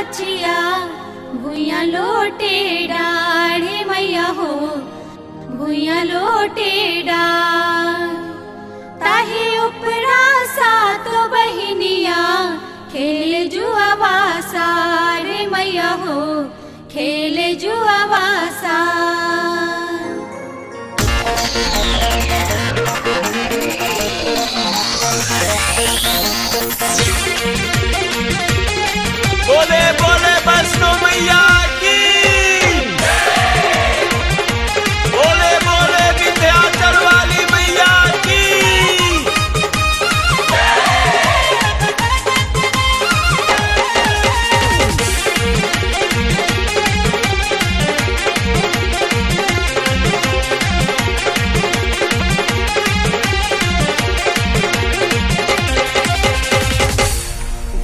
बचिया भूया लोटे डाढ़े मैया हो भूया लोटे डाढ़ ताही उपरा सा तो बहिनिया खेले जुआ वासा रे मैया हो खेले जुआ वासा। बोले बोले वैष्णो मैया की, बोले बोले विंध्याचल वाली मैया की।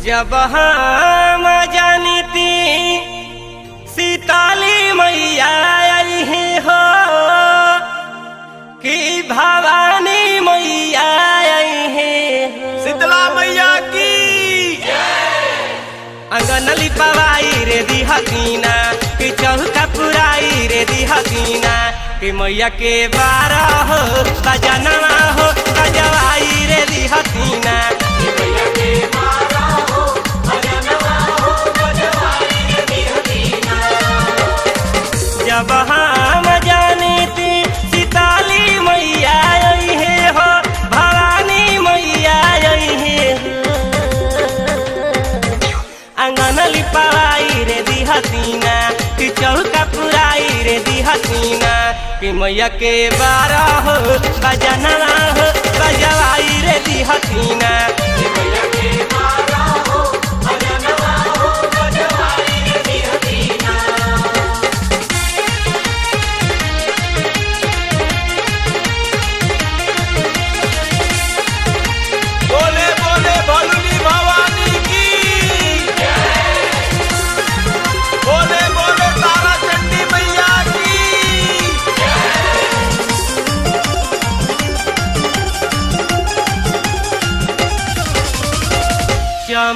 जब हम जानी थी सीताली मैया आई हो कि भवानी मैया आई है शीतला मैया की। अंगनली पवाई रे दी हकीना कि चौका पुराई रे दी हकीना कि मैया के बारा हो बजनवा हो बजवाई रे दी हकीना कि मैया के बारा हो बजनवा हो बजवाई रे दी हकीना।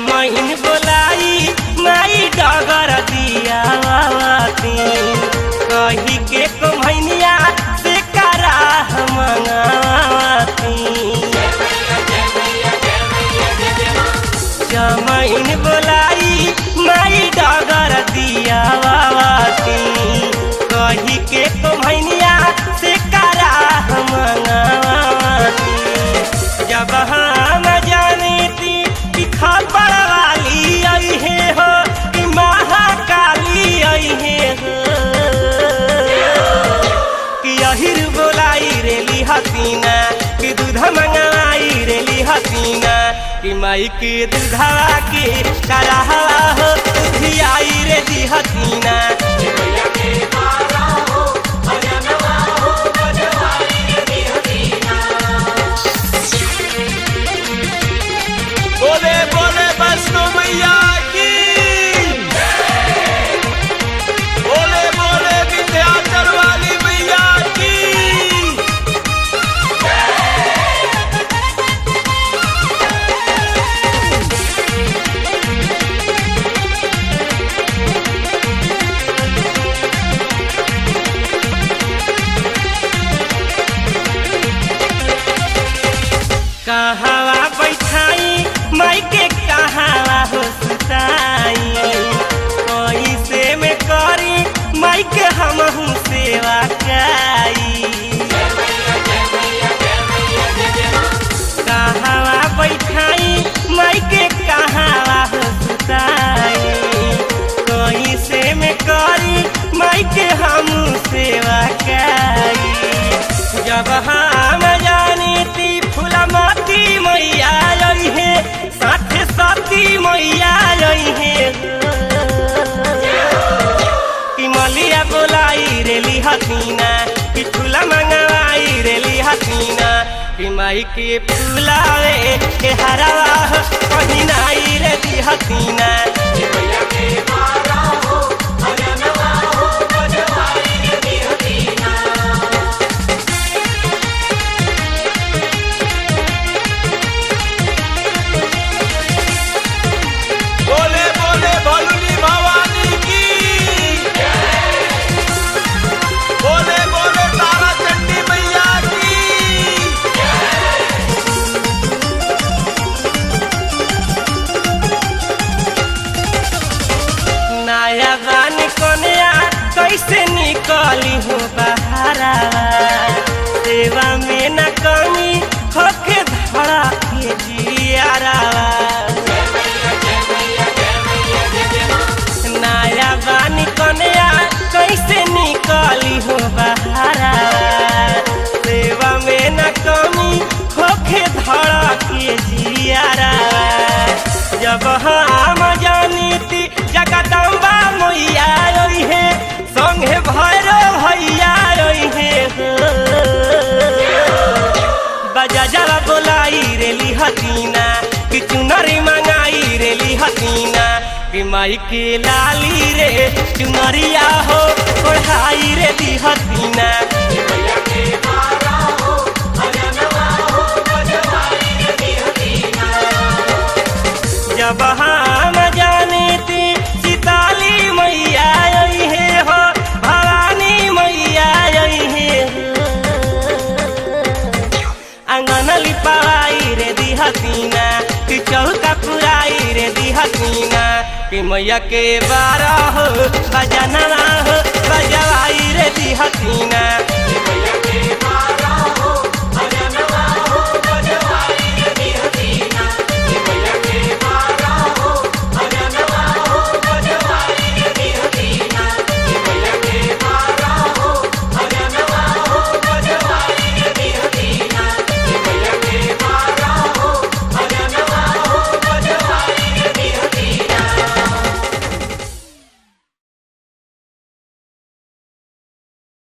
महिन बोलाई माई डगर दिया कही के महिनिया से करा मंगाती। महिन बोलाई माई डगर दिया कही के महिनिया से करा मंगाती। जब हम जानी थी खबर वाली आई है हो कि महाकाली आई है हो कि अहिर बोलाई रेली हसीना कि दूधा मंगवाई रेली हसीना कि माई के दूधवा के कराहा हो दूधी आई रेली हसीना। कहवा बैठाई माई के कहवा हो सुताई कैसे में करी माई के हमहु सेवा काई। कहवा बैठाई माई के कहवा हो सुताई कैसे में करी माई के हमहु सेवा काई। जब हम जानी थी फुलमती मैया आई है साथे साथी मैया आई है कि मलिया बोलाई रेली हसीना कि फूला मंगवाई रेली हसीना कि माई के फूलावे के हरावा हो पहिनाई रेली हसीना। बोले बोले भोलू निभा जब हम जानी थी जगदम्बा मैया रोई है संगे भैरो भैया रोई है। बजा जला बोलाई रेली हसीना कि चुनरी मंगाई रेली हसीना बिमाई के लाली रे चुनरिया हो पढ़ाई रेली हसीना हम जाने थी सीताली मैया आई है हो भवानी मैया आई है अंगना लिपाई रे दी हसीना कि चौका पुराई रे दी हसीना कि मैया के बारा हो बजना हो बजवाई रे दी हसीना।